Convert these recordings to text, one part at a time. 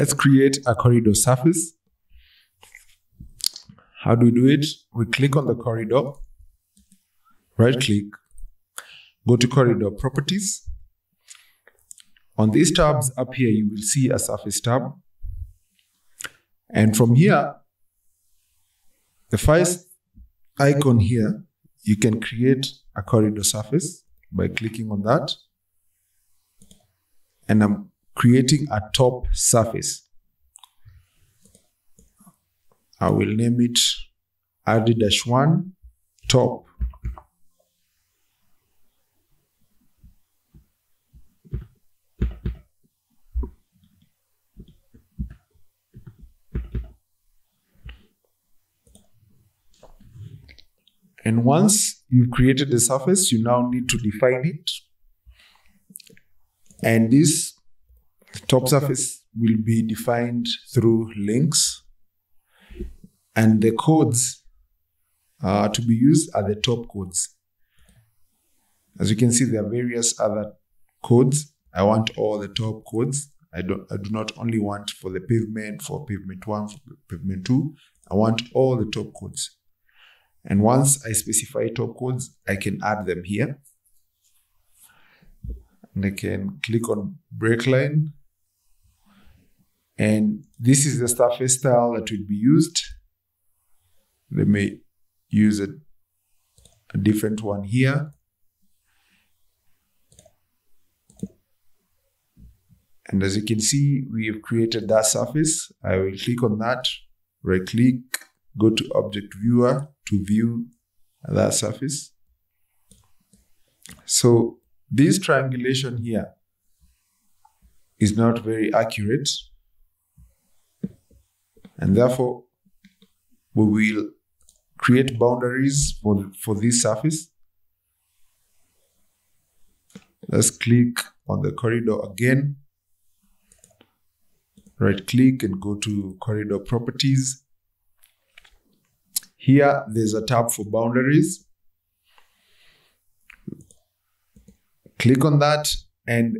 Let's create a corridor surface. How do we do it? We click on the corridor, right click, go to corridor properties. On these tabs up here, you will see a surface tab. And from here, the first icon here, you can create a corridor surface by clicking on that. And I'm creating a top surface. I will name it RD-1 top. And once you've created the surface, you now need to define it. And this top surface will be defined through links. And the codes to be used are the top codes. As you can see, there are various other codes. I want all the top codes. I do not only want for the pavement, for pavement 1, for pavement 2. I want all the top codes. And once I specify top codes, I can add them here. And I can click on break line. And this is the surface style that will be used. They may use a different one here. And as you can see, we have created that surface. I will click on that, right click, go to object viewer to view that surface. So this triangulation here is not very accurate. And therefore, we will create boundaries for this surface. Let's click on the corridor again. Right click and go to corridor properties. Here, there's a tab for boundaries. Click on that and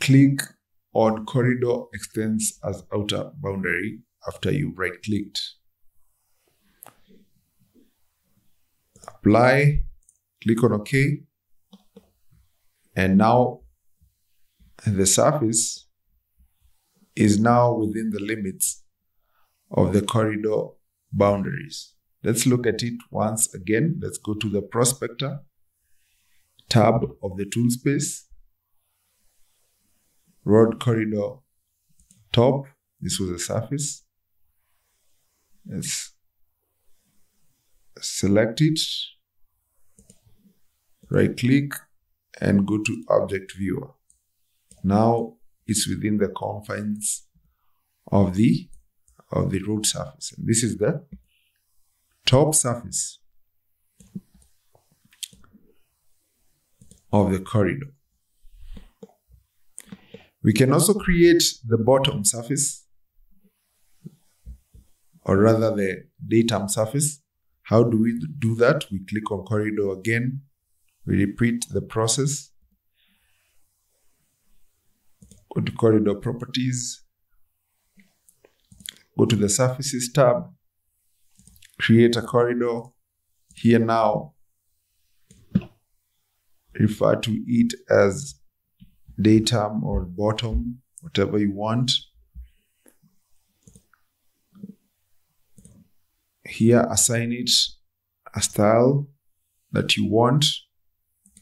click on corridor extends as outer boundary after you right-clicked. Apply, click on OK. And now the surface is now within the limits of the corridor boundaries. Let's look at it once again. Let's go to the prospector tab of the tool space. Road corridor top. This was a surface. Let's select it. Right click and go to object viewer. Now it's within the confines of the road surface. And this is the top surface of the corridor. We can also create the bottom surface, or rather the datum surface. How do we do that? We click on corridor again. We repeat the process. Go to corridor properties. Go to the surfaces tab. Create a corridor here now. Refer to it as datum or bottom, whatever you want. Here, assign it a style that you want.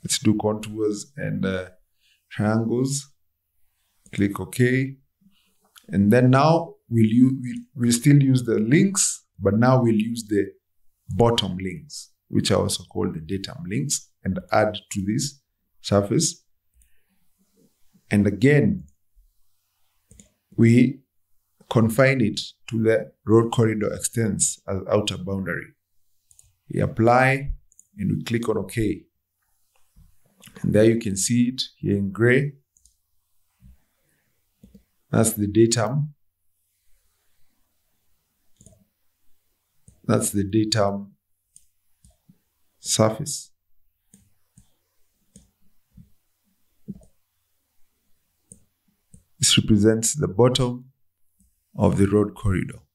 Let's do contours and triangles. Click OK. And then now we'll still use the links. But now we'll use the bottom links, which are also called the datum links, and add to this surface. And again, we confine it to the road corridor extends as outer boundary. We apply and we click on OK. And there you can see it here in gray. That's the datum. That's the datum surface. This represents the bottom of the road corridor.